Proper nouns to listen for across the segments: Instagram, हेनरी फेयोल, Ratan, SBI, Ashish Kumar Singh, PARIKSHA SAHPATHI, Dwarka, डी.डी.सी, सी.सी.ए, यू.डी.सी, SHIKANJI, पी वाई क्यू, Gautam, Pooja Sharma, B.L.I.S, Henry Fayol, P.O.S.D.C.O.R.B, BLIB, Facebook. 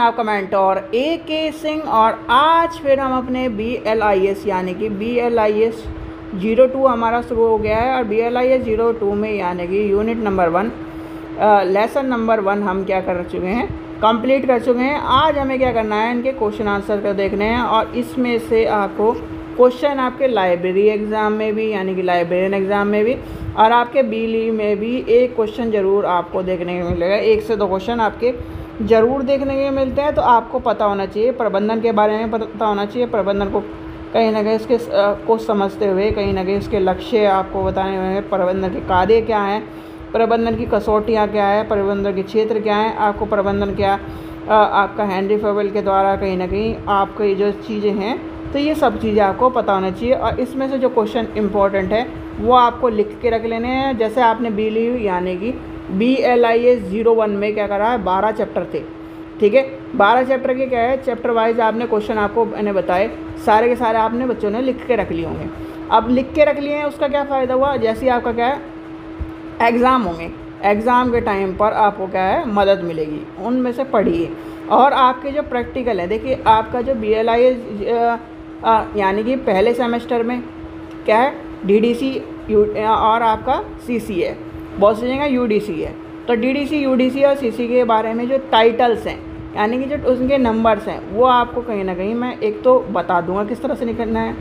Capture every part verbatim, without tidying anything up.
इसमें आपका मेंटोर ए के सिंह। और आज फिर हम अपने बी एल आई एस यानी कि B L I S zero two हमारा शुरू हो गया है। और B L I S zero two में यानी कि unit number one lesson number one हम क्या कर चुके हैं, कंप्लीट कर चुके हैं। आज हमें क्या करना है, इनके क्वेश्चन आंसर को देखने हैं। और इसमें से आपको क्वेश्चन आपके लाइब्रेरी एग्ज़ाम में भी यानी कि लाइब्रेरियन एग्ज़ाम में भी और आपके बी.ली में भी एक क्वेश्चन ज़रूर आपको देखने को मिलेगा। एक से दो क्वेश्चन आपके ज़रूर देखने के मिलते हैं। तो आपको पता होना चाहिए, प्रबंधन के बारे में पता होना चाहिए, प्रबंधन को कहीं ना कहीं इसके को समझते हुए कहीं ना कहीं इसके लक्ष्य आपको बताने होंगे, प्रबंधन के कार्य क्या हैं, प्रबंधन की कसौटियाँ क्या है, प्रबंधन के क्षेत्र क्या हैं। आपको प्रबंधन क्या आ, आपका हेनरी फेयोल के द्वारा कहीं ना कहीं आपको ये जो चीज़ें हैं तो ये सब चीज़ें आपको पता होना चाहिए। और इसमें से जो क्वेश्चन इंपॉर्टेंट है वो आपको लिख के रख लेने हैं। जैसे आपने बी.ली यानी कि B L I S zero one में क्या करा है, बारह चैप्टर थे, ठीक है। बारह चैप्टर के क्या है, चैप्टर वाइज आपने क्वेश्चन आपको मैंने बताए सारे के सारे आपने बच्चों ने लिख के रख लिए होंगे। अब लिख के रख लिए हैं उसका क्या फ़ायदा हुआ, जैसे आपका क्या है एग्ज़ाम होंगे, एग्ज़ाम के टाइम पर आपको क्या है मदद मिलेगी, उनमें से पढ़िए। और आपके जो प्रैक्टिकल है, देखिए आपका जो बी एल आई एस यानी कि पहले सेमेस्टर में क्या है डी.डी.सी और आपका सी.सी.ए है, बहुत सी जगह यू.डी.सी है। तो डी.डी.सी यू.डी.सी और सी.सी.ए के बारे में जो टाइटल्स हैं यानी कि जो उनके नंबर्स हैं वो आपको कहीं ना कहीं मैं एक तो बता दूंगा किस तरह से निकलना है,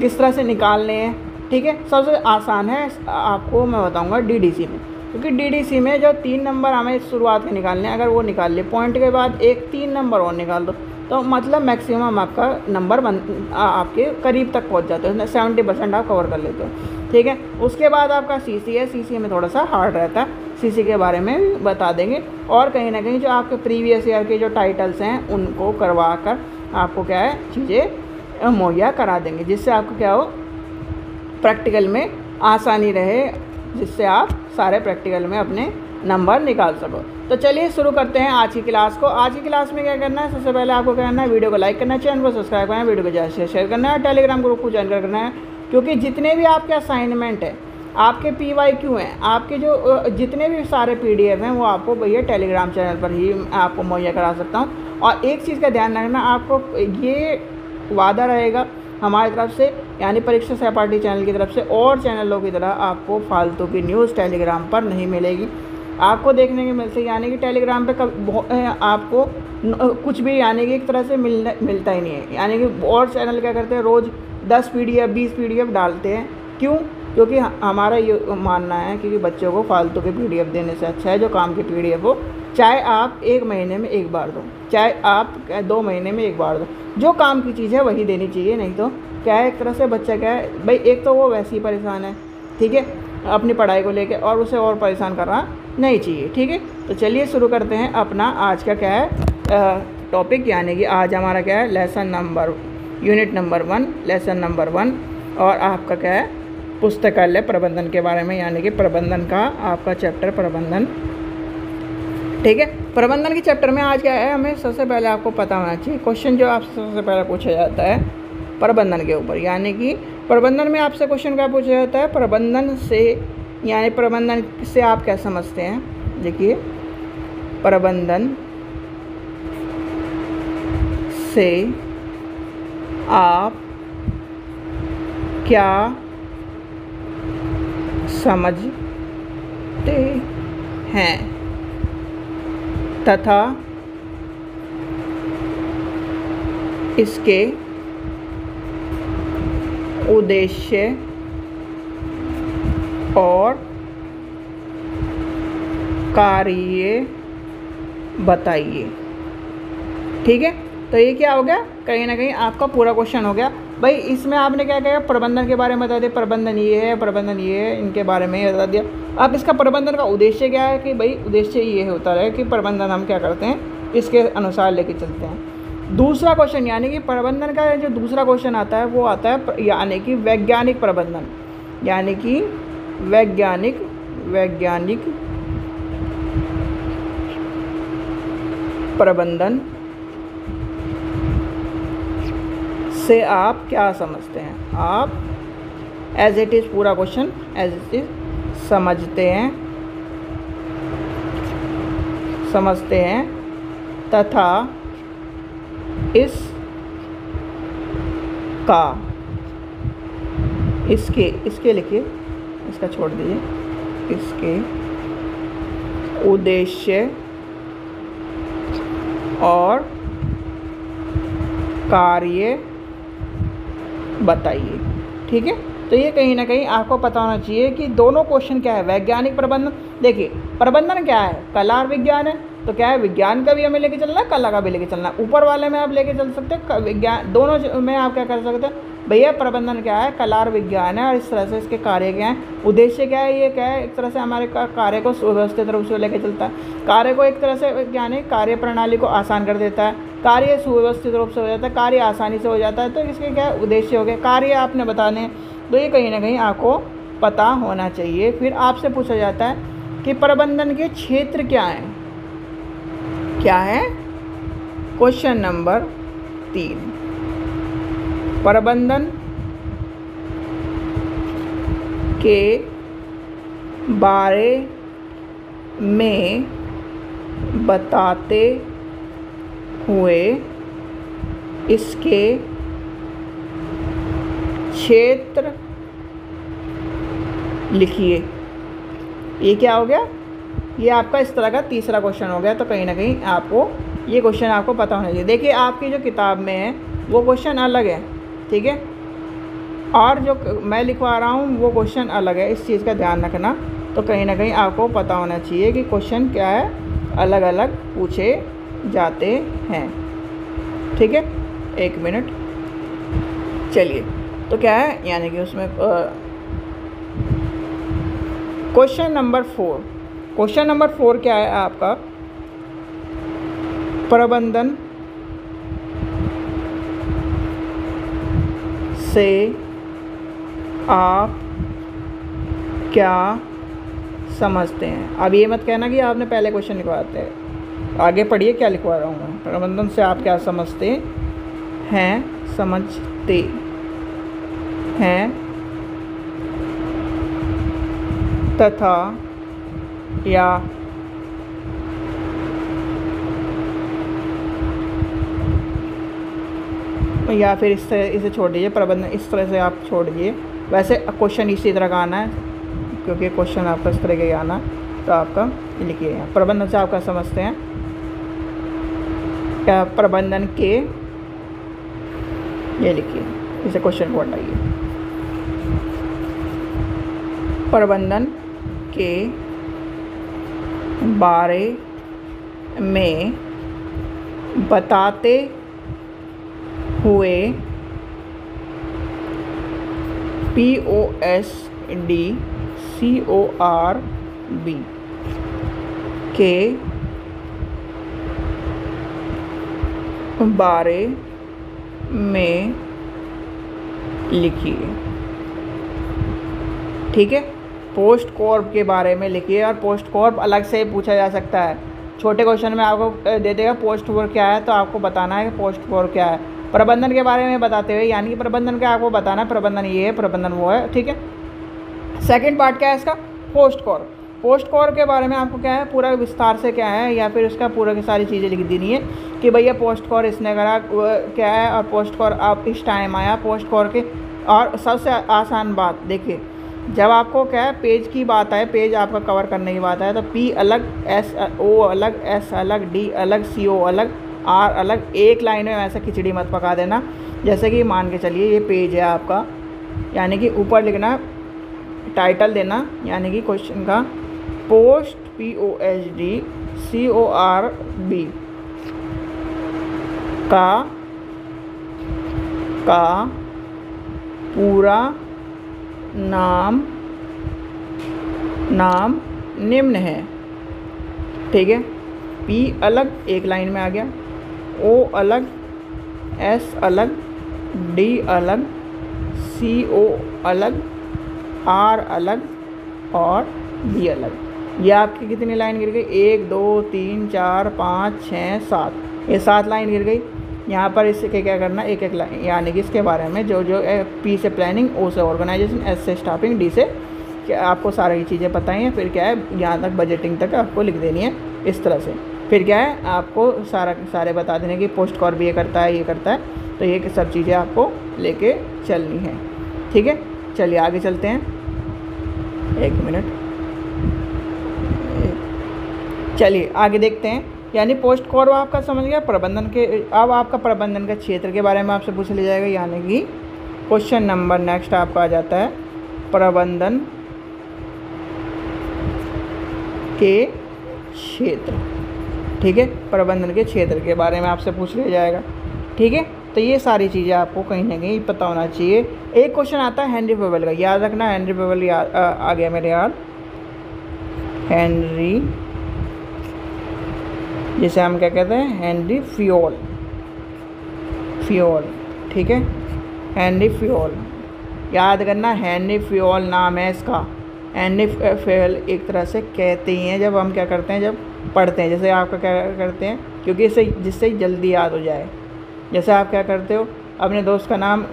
किस तरह से निकालने हैं, ठीक है। सबसे आसान है आपको मैं बताऊंगा डी.डी.सी में, क्योंकि डी.डी.सी में जो तीन नंबर हमें शुरुआत के निकालने हैं, अगर वो निकाल ले पॉइंट के बाद एक तीन नंबर और निकाल दो तो मतलब मैक्सिमम आपका नंबर बन आपके करीब तक पहुंच जाते हो, सेवेंटी परसेंट आप कवर कर लेते हो, ठीक है। उसके बाद आपका सी.सी है, सी.सी में थोड़ा सा हार्ड रहता है, सी.सी के बारे में भी बता देंगे। और कहीं ना कहीं जो आपके प्रीवियस ईयर के जो टाइटल्स हैं उनको करवा कर आपको क्या है चीज़ें मुहैया करा देंगे, जिससे आपको क्या हो प्रैक्टिकल में आसानी रहे, जिससे आप सारे प्रैक्टिकल में अपने नंबर निकाल सको। तो चलिए शुरू करते हैं आज की क्लास को। आज की क्लास में क्या करना है, सबसे पहले आपको क्या करना है, वीडियो को लाइक करना है, चैनल को सब्सक्राइब करना है, वीडियो को ज़्यादा से शेयर करना है, टेलीग्राम ग्रुप को ज्वाइन करना है। क्योंकि जितने भी आपके असाइनमेंट हैं, आपके पी वाई क्यू हैं, आपके जो जितने भी सारे पी डी एफ हैं वो आपको भैया टेलीग्राम चैनल पर ही आपको मुहैया करा सकता हूँ। और एक चीज़ का ध्यान रखना, आपको ये वादा रहेगा हमारी तरफ से यानी परीक्षा सहपाठी चैनल की तरफ से और चैनलों की तरह आपको फालतू की न्यूज़ टेलीग्राम पर नहीं मिलेगी, आपको देखने की मिलती है। यानी कि टेलीग्राम पे कभी आपको कुछ भी यानी कि एक तरह से मिलना मिलता ही नहीं है। यानी कि और चैनल क्या करते हैं, रोज़ दस पीडीएफ बीस पीडीएफ डालते हैं। क्यों? क्योंकि हमारा ये मानना है क्योंकि बच्चों को फालतू के पीडीएफ देने से अच्छा है जो काम के पीडीएफ हो, चाहे आप एक महीने में एक बार दो, चाहे आप दो महीने में एक बार दो, जो काम की चीज़ है वही देनी चाहिए। नहीं तो क्या है एक तरह से बच्चा क्या है भाई, एक तो वो वैसे ही परेशान है, ठीक है, अपनी पढ़ाई को लेके, और उसे और परेशान करना नहीं चाहिए, ठीक है। तो चलिए शुरू करते हैं अपना आज का क्या है टॉपिक, यानी कि आज हमारा क्या है lesson number unit number one lesson number one और आपका क्या है पुस्तकालय प्रबंधन के बारे में, यानी कि प्रबंधन का आपका चैप्टर प्रबंधन, ठीक है। प्रबंधन के चैप्टर में आज क्या है, हमें सबसे पहले आपको पता होना चाहिए क्वेश्चन जो आपसे सबसे पहले पूछा जाता है प्रबंधन के ऊपर, यानी कि प्रबंधन में आपसे क्वेश्चन क्या पूछा जाता है, प्रबंधन से यानी प्रबंधन से आप क्या समझते हैं। देखिए प्रबंधन से आप क्या समझते हैं तथा इसके उद्देश्य और कार्य बताइए, ठीक है। तो ये क्या हो गया, कहीं ना कहीं आपका पूरा क्वेश्चन हो गया भाई। इसमें आपने क्या कहा, प्रबंधन के बारे में बता दिया, प्रबंधन ये है, प्रबंधन ये है, इनके बारे में बता दिया। अब इसका प्रबंधन का उद्देश्य क्या है, कि भाई उद्देश्य ये होता है कि प्रबंधन हम क्या करते हैं इसके अनुसार लेके चलते हैं। दूसरा क्वेश्चन यानी कि प्रबंधन का जो दूसरा क्वेश्चन आता है वो आता है यानी कि वैज्ञानिक प्रबंधन, यानी कि वैज्ञानिक वैज्ञानिक प्रबंधन से आप क्या समझते हैं, आप एज इट इज़ पूरा क्वेश्चन एज इट इज समझते हैं समझते हैं तथा इसका इसके इसके लिखिए, इसका छोड़ दीजिए। इसके उद्देश्य और कार्य बताइए। ठीक है, तो ये कहीं ना कहीं आपको पता होना चाहिए कि दोनों क्वेश्चन क्या है। वैज्ञानिक प्रबंधन, देखिए प्रबंधन क्या है, कला और विज्ञान है, तो क्या है विज्ञान का भी हमें लेके चलना है, कला का भी लेके चलना है। ऊपर वाले में आप लेके चल सकते हैं विज्ञान, दोनों में आप क्या कर सकते हैं भैया, प्रबंधन क्या है, कला और विज्ञान है, और इस तरह से इसके कार्य क्या हैं, उद्देश्य क्या है, ये क्या है, एक तरह से हमारे कार्य को सुव्यवस्थित रूप से लेके चलता है, कार्य को एक तरह से यानी कार्य प्रणाली को आसान कर देता है, कार्य सुव्यवस्थित रूप से हो जाता है, कार्य आसानी से हो जाता है। तो इसके क्या है उद्देश्य हो गया, कार्य आपने बताने, तो ये कहीं ना कहीं आपको पता होना चाहिए। फिर आपसे पूछा जाता है कि प्रबंधन के क्षेत्र क्या हैं, क्या है क्वेश्चन नंबर तीन, प्रबंधन के बारे में बताते हुए इसके क्षेत्र लिखिए। ये क्या हो गया, ये आपका इस तरह का तीसरा क्वेश्चन हो गया। तो कहीं ना कहीं आपको ये क्वेश्चन आपको पता होना चाहिए। देखिए आपकी जो किताब में है वो क्वेश्चन अलग है, ठीक है, और जो मैं लिखवा रहा हूँ वो क्वेश्चन अलग है, इस चीज़ का ध्यान रखना। तो कहीं ना कहीं आपको पता होना चाहिए कि क्वेश्चन क्या है, अलग अलग पूछे जाते हैं। ठीक है, एक मिनट, चलिए, तो क्या है यानी कि उसमें question number four, question number four क्या है आपका, प्रबंधन से आप क्या समझते हैं। अब ये मत कहना कि आपने पहले क्वेश्चन लिखवाते हैं, आगे पढ़िए क्या लिखवा रहा हूँ मैं, प्रबंधन से आप क्या समझते हैं, समझते हैं तथा या या फिर इस तरह इसे छोड़ दीजिए, प्रबंधन इस तरह से आप छोड़ दीजिए। वैसे क्वेश्चन इसी तरह का आना है, क्योंकि क्वेश्चन आपका इस तरह का आना, तो आपका लिखिए यहाँ प्रबंधन से आप क्या समझते हैं, क्या प्रबंधन के, ये लिखिए, इसे क्वेश्चन को हटाइए, प्रबंधन के बारे में बताते हुए P O S D C O R B के बारे में लिखिए। ठीक है, पोस्ट कॉर्प के बारे में लिखिए, और पोस्ट कॉर्प अलग से पूछा जा सकता है। छोटे क्वेश्चन में आपको दे देगा पोस्ट कॉर्प क्या है, तो आपको बताना है कि पोस्ट कॉर्प क्या है। प्रबंधन के बारे में बताते हुए, यानी कि प्रबंधन का आपको बताना है, प्रबंधन ये है, प्रबंधन वो है। ठीक है, सेकंड पार्ट क्या है इसका, पोस्ट कॉर्प। पोस्ट कॉर्प के बारे में आपको क्या है, पूरा विस्तार से क्या है, या फिर उसका पूरा की सारी चीज़ें लिख देनी है कि भैया पोस्ट कॉर्प इसने करा क्या है, और पोस्ट कॉर्प आप इस टाइम आया, पोस्ट कॉर्प के। और सबसे आसान बात देखिए, जब आपको क्या है पेज की बात आए, पेज आपका कवर करने की बात आए, तो पी अलग, एस ओ अलग, एस अलग, डी अलग, सी ओ अलग, आर अलग, एक लाइन में वैसा खिचड़ी मत पका देना। जैसे कि मान के चलिए ये पेज है आपका, यानी कि ऊपर लिखना, टाइटल देना, यानी कि क्वेश्चन का post P O S D C O R B का का पूरा नाम नाम निम्न है। ठीक है, पी अलग एक लाइन में आ गया, ओ अलग, एस अलग, डी अलग, सी ओ अलग, आर अलग और बी अलग। ये आपकी कितनी लाइन गिर गई, एक दो तीन चार पाँच छः सात, ये सात लाइन गिर गई। यहाँ पर इसके क्या करना, एक एक लाइन, यानी कि इसके बारे में जो जो पी से प्लानिंग, ओ से ऑर्गेनाइजेशन, एस से स्टाफिंग, डी से आपको सारी चीज़ें पता ही हैं। फिर क्या है यहाँ तक बजटिंग तक आपको लिख देनी है इस तरह से। फिर क्या है, आपको सारा सारे बता देने कि पोस्ट कॉर्ब ये करता है, ये करता है, तो ये सब चीज़ें आपको लेके चलनी है। ठीक है, चलिए आगे चलते हैं। एक मिनट, चलिए आगे देखते हैं। यानी पोस्ट कॉर्ब आपका समझ गया प्रबंधन के। अब आपका प्रबंधन के क्षेत्र के बारे में आपसे पूछ लिया जाएगा, यानी कि क्वेश्चन नंबर नेक्स्ट आपका आ जाता है प्रबंधन के क्षेत्र। ठीक है, प्रबंधन के क्षेत्र के बारे में आपसे पूछ लिया जाएगा। ठीक है, तो ये सारी चीज़ें आपको कहीं ना कहीं पता होना चाहिए। एक क्वेश्चन आता है हेनरी फेयोल का, याद रखना। हेनरी फेयोल याद आ गया मेरे यार, हेनरी जिसे हम क्या कहते हैं, हेनरी फेयोल, फेयोल। ठीक है, हेनरी फेयोल याद करना, हेनरी फेयोल नाम है इसका। हेनरी फेयोल एक तरह से कहते ही हैं जब हम क्या करते हैं, जब पढ़ते हैं, जैसे आपका क्या करते हैं, क्योंकि इसे जिससे जल्दी याद हो जाए। जैसे आप क्या करते हो, अपने दोस्त का नाम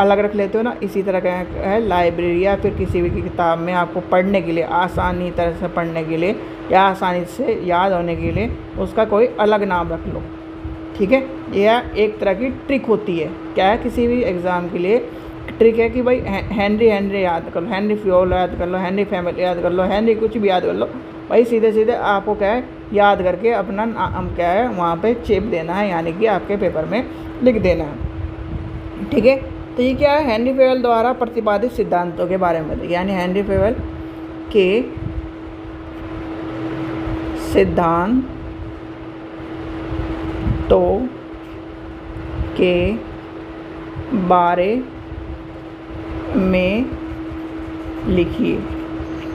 अलग रख लेते हो ना, इसी तरह का है लाइब्रेरी या फिर किसी भी किताब में आपको पढ़ने के लिए आसानी तरह से पढ़ने के लिए या आसानी से याद होने के लिए उसका कोई अलग नाम रख लो। ठीक है, यह एक तरह की ट्रिक होती है। क्या है, किसी भी एग्ज़ाम के लिए ट्रिक है कि भाई हेनरी हेनरी याद कर लो, हेनरी फेयोल याद कर लो, हेनरी फैमिली याद कर लो, हेनरी कुछ भी याद कर लो। भाई सीधे सीधे आपको क्या है, याद करके अपना नाम क्या है वहाँ पे चेप देना है, यानी कि आपके पेपर में लिख देना है। ठीक है, तो ये क्या है, हेनरी फेयोल द्वारा प्रतिपादित सिद्धांतों के बारे में, यानी हेनरी फेयोल के सिद्धांतों के बारे में लिखिए।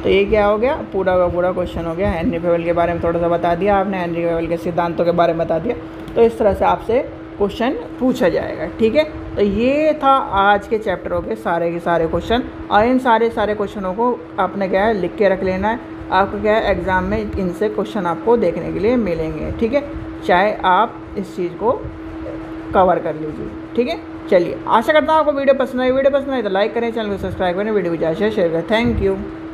तो ये क्या हो गया, पूरा का पूरा क्वेश्चन हो गया। हेनरी फेयोल के बारे में थोड़ा सा बता दिया आपने, हेनरी फेयोल के सिद्धांतों के बारे में बता दिया। तो इस तरह से आपसे क्वेश्चन पूछा जाएगा। ठीक है, तो ये था आज के चैप्टरों के सारे के सारे क्वेश्चन। और इन सारे सारे क्वेश्चनों को आपने क्या है लिख के रख लेना है। आपको क्या है एग्ज़ाम में इनसे क्वेश्चन आपको देखने के लिए मिलेंगे। ठीक है, चाहे आप इस चीज़ को कवर कर लीजिए। ठीक है, चलिए आशा करता हूँ आपको वीडियो पसंद आई। वीडियो पसंद आई तो लाइक करें, चैनल को सब्सक्राइब करें, वीडियो को ज़्यादा शेयर करें। Thank you.